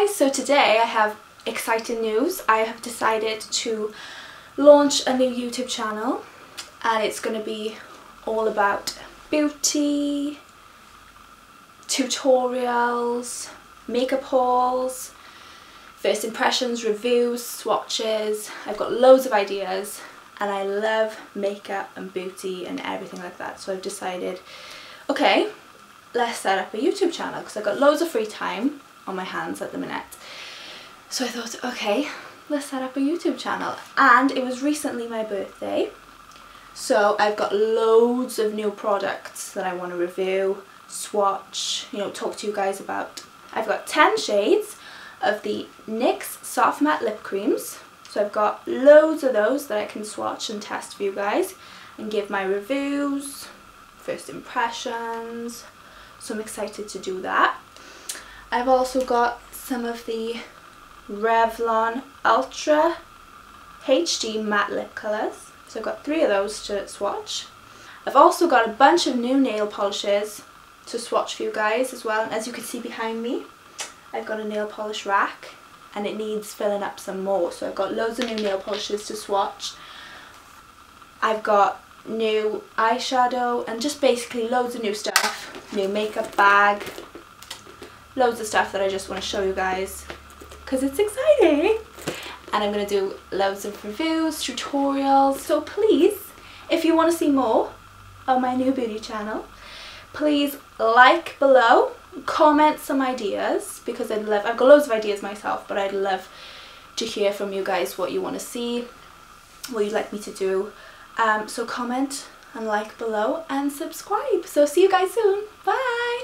guys, so today I have exciting news. I have decided to launch a new YouTube channel and it's going to be all about beauty, tutorials, makeup hauls, first impressions, reviews, swatches. I've got loads of ideas and I love makeup and beauty and everything like that, so I've decided, okay, let's set up a YouTube channel because I've got loads of free time on my hands at the minute. So I thought, okay, let's set up a YouTube channel. And it was recently my birthday, so I've got loads of new products that I want to review, swatch, you know, talk to you guys about. I've got 10 shades of the NYX Soft Matte Lip Creams, so I've got loads of those that I can swatch and test for you guys and give my reviews, first impressions, so I'm excited to do that. I've also got some of the Revlon Ultra HD Matte Lip Colours, so I've got 3 of those to swatch. I've also got a bunch of new nail polishes to swatch for you guys as well. And as you can see behind me, I've got a nail polish rack and it needs filling up some more, so I've got loads of new nail polishes to swatch. I've got new eyeshadow and just basically loads of new stuff, new makeup bag, loads of stuff that I just want to show you guys because it's exciting. And I'm going to do loads of reviews, tutorials, so please, if you want to see more on my new beauty channel, please like below, comment some ideas because I've got loads of ideas myself, but I'd love to hear from you guys what you want to see, what you'd like me to do. So comment and like below and subscribe. So see you guys soon. Bye!